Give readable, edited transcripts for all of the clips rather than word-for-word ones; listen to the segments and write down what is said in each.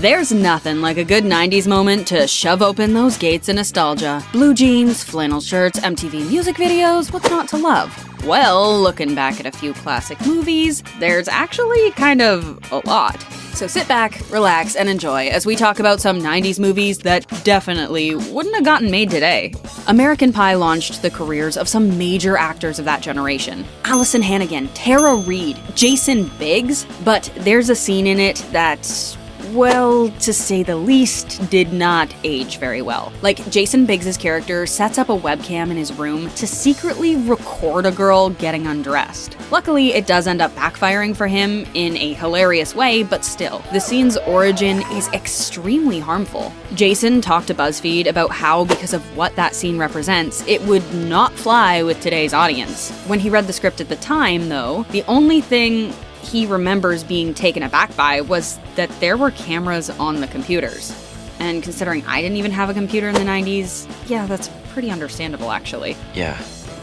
There's nothing like a good 90s moment to shove open those gates of nostalgia. Blue jeans, flannel shirts, MTV music videos, what's not to love? Well, looking back at a few classic movies, there's actually kind of a lot. So sit back, relax, and enjoy as we talk about some 90s movies that definitely wouldn't have gotten made today. American Pie launched the careers of some major actors of that generation. Allison Hannigan, Tara Reid, Jason Biggs, but there's a scene in it that, well, to say the least, did not age very well. Like, Jason Biggs' character sets up a webcam in his room to secretly record a girl getting undressed. Luckily, it does end up backfiring for him in a hilarious way, but still, the scene's origin is extremely harmful. Jason talked to BuzzFeed about how, because of what that scene represents, it would not fly with today's audience. When he read the script at the time, though, the only thing he remembers being taken aback by was that there were cameras on the computers. And considering I didn't even have a computer in the 90s, yeah, that's pretty understandable, actually. Yeah.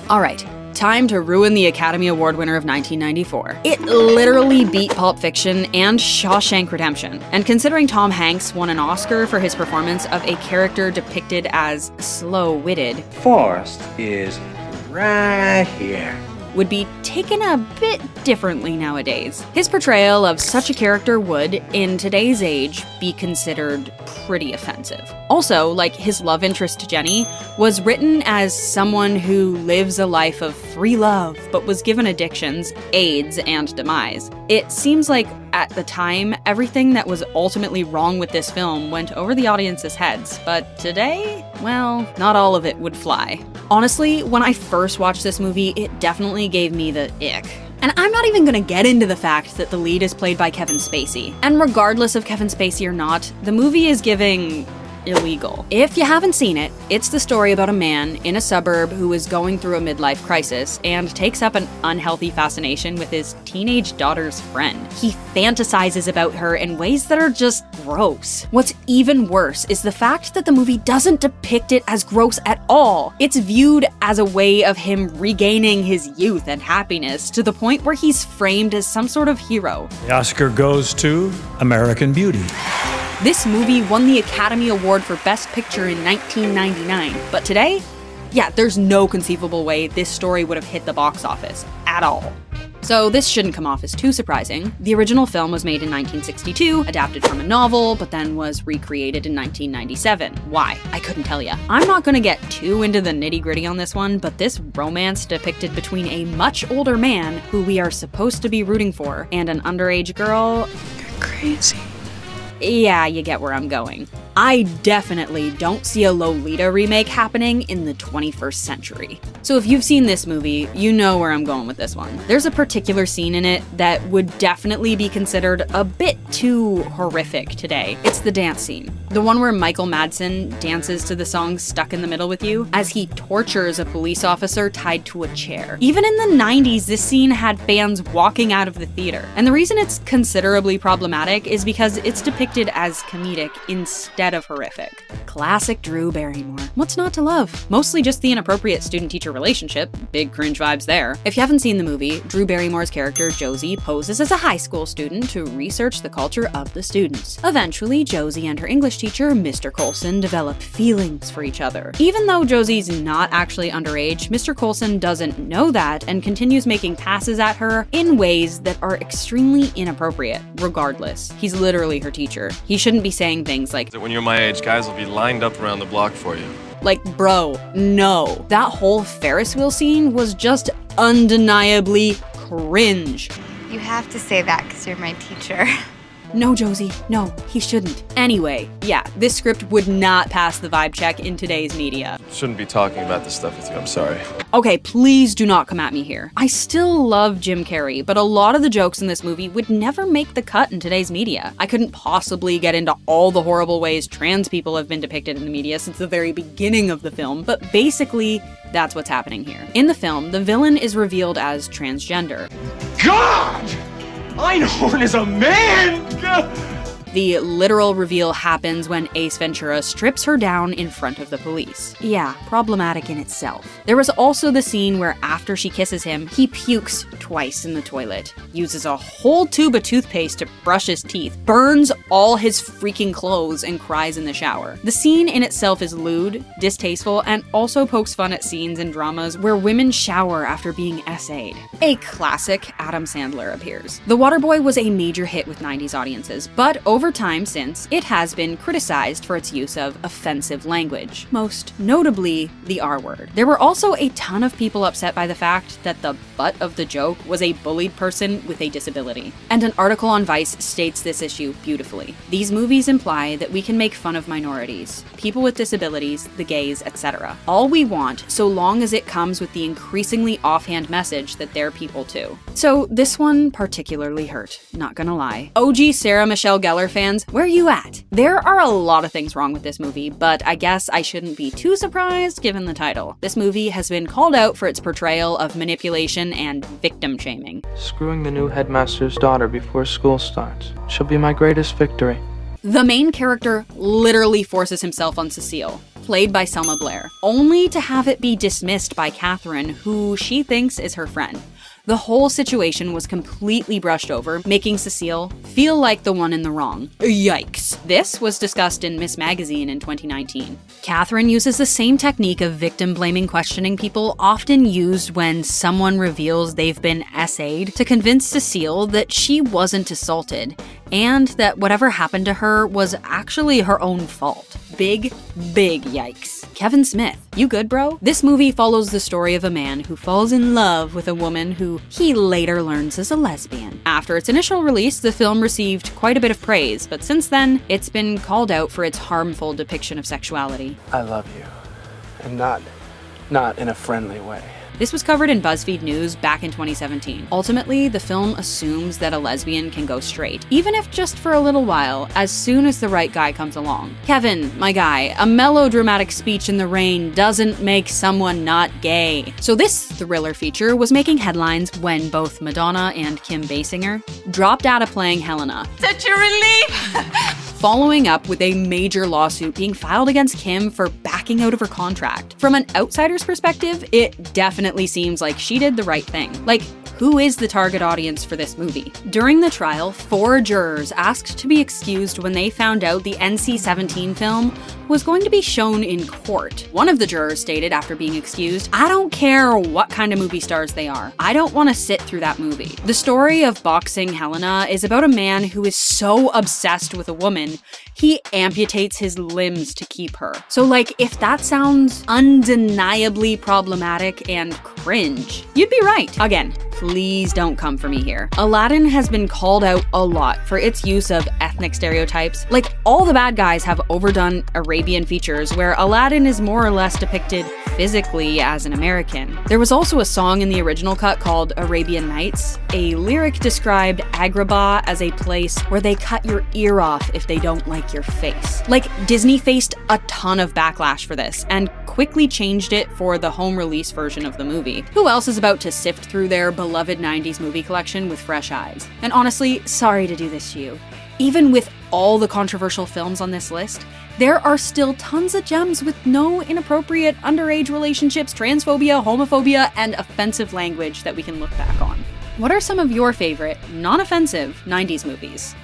All right, time to ruin the Academy Award winner of 1994. It literally beat Pulp Fiction and Shawshank Redemption. And considering Tom Hanks won an Oscar for his performance of a character depicted as slow-witted, Forrest is right here, would be taken a bit differently nowadays. His portrayal of such a character would, in today's age, be considered pretty offensive. Also, like, his love interest Jenny was written as someone who lives a life of free love but was given addictions, AIDS, and demise. It seems like, at the time, everything that was ultimately wrong with this film went over the audience's heads, but today, well, not all of it would fly. Honestly, when I first watched this movie, it definitely gave me the ick. And I'm not even gonna get into the fact that the lead is played by Kevin Spacey. And regardless of Kevin Spacey or not, the movie is giving illegal. If you haven't seen it, it's the story about a man in a suburb who is going through a midlife crisis and takes up an unhealthy fascination with his teenage daughter's friend. He fantasizes about her in ways that are just gross. What's even worse is the fact that the movie doesn't depict it as gross at all. It's viewed as a way of him regaining his youth and happiness to the point where he's framed as some sort of hero. The Oscar goes to American Beauty. This movie won the Academy Award for Best Picture in 1999, but today? Yeah, there's no conceivable way this story would have hit the box office at all. So this shouldn't come off as too surprising. The original film was made in 1962, adapted from a novel, but then was recreated in 1997. Why? I couldn't tell ya. I'm not gonna get too into the nitty-gritty on this one, but this romance depicted between a much older man, who we are supposed to be rooting for, and an underage girl... You're crazy. Yeah, you get where I'm going. I definitely don't see a Lolita remake happening in the 21st century. So if you've seen this movie, you know where I'm going with this one. There's a particular scene in it that would definitely be considered a bit too horrific today. It's the dance scene. The one where Michael Madsen dances to the song Stuck in the Middle with You as he tortures a police officer tied to a chair. Even in the 90s, this scene had fans walking out of the theater. And the reason it's considerably problematic is because it's depicted as comedic instead of horrific. Classic Drew Barrymore. What's not to love? Mostly just the inappropriate student-teacher relationship. Big cringe vibes there. If you haven't seen the movie, Drew Barrymore's character Josie poses as a high school student to research the culture of the students. Eventually, Josie and her English teacher, Mr. Coulson, develop feelings for each other. Even though Josie's not actually underage, Mr. Coulson doesn't know that and continues making passes at her in ways that are extremely inappropriate, regardless. He's literally her teacher. He shouldn't be saying things like, "When you're my age, guys will be lined up around the block for you." Like, bro, no. That whole Ferris wheel scene was just undeniably cringe. You have to say that because you're my teacher. No, Josie, no, he shouldn't. Anyway, yeah, this script would not pass the vibe check in today's media. Shouldn't be talking about this stuff with you, I'm sorry. Okay, please do not come at me here. I still love Jim Carrey, but a lot of the jokes in this movie would never make the cut in today's media. I couldn't possibly get into all the horrible ways trans people have been depicted in the media since the very beginning of the film, but basically, that's what's happening here. In the film, the villain is revealed as transgender. God! Einhorn is a man! The literal reveal happens when Ace Ventura strips her down in front of the police. Yeah, problematic in itself. There was also the scene where after she kisses him, he pukes twice in the toilet, uses a whole tube of toothpaste to brush his teeth, burns all his freaking clothes, and cries in the shower. The scene in itself is lewd, distasteful, and also pokes fun at scenes and dramas where women shower after being essayed. A classic Adam Sandler appears. The Waterboy was a major hit with 90s audiences, but over time since, it has been criticized for its use of offensive language, most notably the R word. There were also a ton of people upset by the fact that the butt of the joke was a bullied person with a disability. And an article on Vice states this issue beautifully. These movies imply that we can make fun of minorities, people with disabilities, the gays, etc. All we want, so long as it comes with the increasingly offhand message that they're people too. So this one particularly hurt, not gonna lie. OG Sarah Michelle Gellar fans, where you at? There are a lot of things wrong with this movie, but I guess I shouldn't be too surprised given the title. This movie has been called out for its portrayal of manipulation and victim shaming. Screwing the new headmaster's daughter before school starts shall be my greatest victory. The main character literally forces himself on Cecile, played by Selma Blair, only to have it be dismissed by Catherine, who she thinks is her friend. The whole situation was completely brushed over, making Cecile feel like the one in the wrong. Yikes. This was discussed in Miss Magazine in 2019. Catherine uses the same technique of victim-blaming questioning people often used when someone reveals they've been essayed to convince Cecile that she wasn't assaulted and that whatever happened to her was actually her own fault. Big, big yikes. Kevin Smith, you good, bro? This movie follows the story of a man who falls in love with a woman who he later learns is a lesbian. After its initial release, the film received quite a bit of praise, but since then, it's been called out for its harmful depiction of sexuality. I love you, and not in a friendly way. This was covered in BuzzFeed News back in 2017. Ultimately, the film assumes that a lesbian can go straight, even if just for a little while, as soon as the right guy comes along. Kevin, my guy, a melodramatic speech in the rain doesn't make someone not gay. So this thriller feature was making headlines when both Madonna and Kim Basinger dropped out of playing Helena. Such a relief! Following up with a major lawsuit being filed against Kim for backing out of her contract. From an outsider's perspective, it definitely seems like she did the right thing. Like, who is the target audience for this movie? During the trial, 4 jurors asked to be excused when they found out the NC-17 film was going to be shown in court. One of the jurors stated after being excused, "I don't care what kind of movie stars they are. I don't want to sit through that movie." The story of Boxing Helena is about a man who is so obsessed with a woman, he amputates his limbs to keep her. So like, if that sounds undeniably problematic and cringe, you'd be right. Again, please don't come for me here. Aladdin has been called out a lot for its use of ethnic stereotypes. Like, all the bad guys have overdone Arabian features where Aladdin is more or less depicted physically as an American. There was also a song in the original cut called Arabian Nights. A lyric described Agrabah as a place where they cut your ear off if they don't like your face. Like, Disney faced a ton of backlash for this and quickly changed it for the home release version of the movie. Who else is about to sift through their beloved 90s movie collection with fresh eyes? And honestly, sorry to do this to you. Even with all the controversial films on this list, there are still tons of gems with no inappropriate underage relationships, transphobia, homophobia, and offensive language that we can look back on. What are some of your favorite, non-offensive 90s movies?